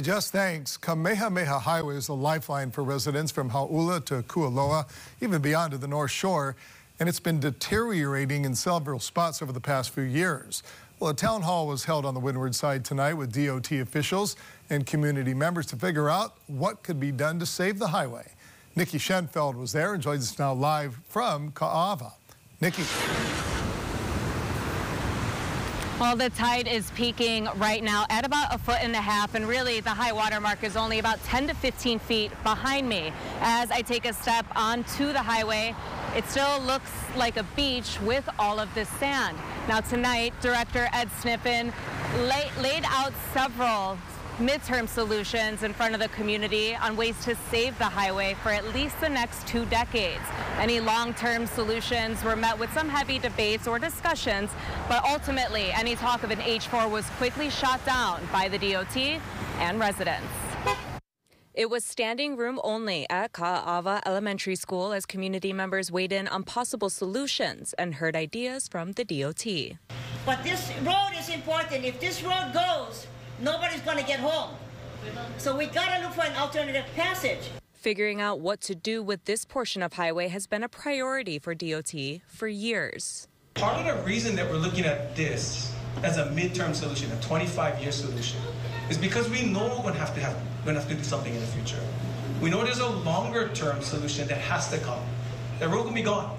Just thanks, Kamehameha Highway is the lifeline for residents from Haula to Kualoa, even beyond to the North Shore, and it's been deteriorating in several spots over the past few years. Well, a town hall was held on the windward side tonight with DOT officials and community members to figure out what could be done to save the highway. Nikki Schoenfeld was there and joins us now live from Ka'ava. Nikki. Well, the tide is peaking right now at about 1.5 feet, and really the high water mark is only about 10 to 15 feet behind me. As I take a step onto the highway, it still looks like a beach with all of this sand. Now tonight, Director Ed Snippen laid out several midterm solutions in front of the community on ways to save the highway for at least the next 2 decades. Any long-term solutions were met with some heavy debates or discussions, but ultimately any talk of an H4 was quickly shot down by the DOT and residents. It was standing room only at Ka'a'awa Elementary School as community members weighed in on possible solutions and heard ideas from the DOT. But this road is important. If this road goes, nobody's going to get home. So we got to look for an alternative passage. Figuring out what to do with this portion of highway has been a priority for DOT for years. Part of the reason that we're looking at this as a midterm solution, a 25-year solution, is because we know we're going to have to do something in the future. We know there's a longer-term solution that has to come. The road will be gone.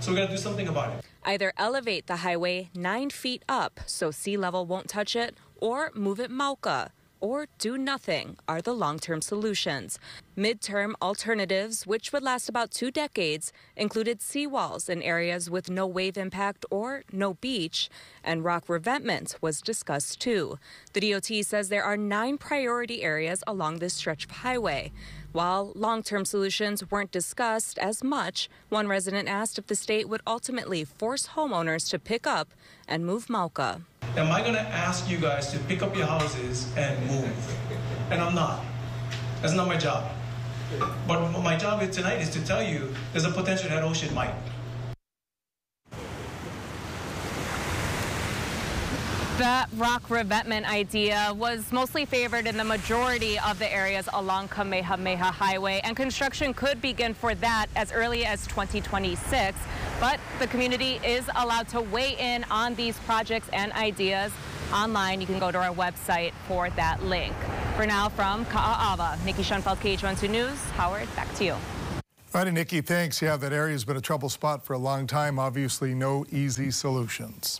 So we're going to do something about it. Either elevate the highway 9 feet up so sea level won't touch it, or move it mauka, or do nothing are the long-term solutions. Midterm alternatives, which would last about 2 decades, included seawalls in areas with no wave impact or no beach, and rock revetment was discussed too. The DOT says there are 9 priority areas along this stretch of highway. While long-term solutions weren't discussed as much, one resident asked if the state would ultimately force homeowners to pick up and move mauka. Am I going to ask you guys to pick up your houses and move? And I'm not. That's not my job. But my job tonight is to tell you there's a potential that ocean might. That rock revetment idea was mostly favored in the majority of the areas along Kamehameha Highway, and construction could begin for that as early as 2026. But the community is allowed to weigh in on these projects and ideas online. You can go to our website for that link. For now, from Ka'ava, Nikki Schoenfeld, KHON2 News. Howard, back to you. All right, Nikki, thanks. Yeah, that area has been a trouble spot for a long time. Obviously, no easy solutions.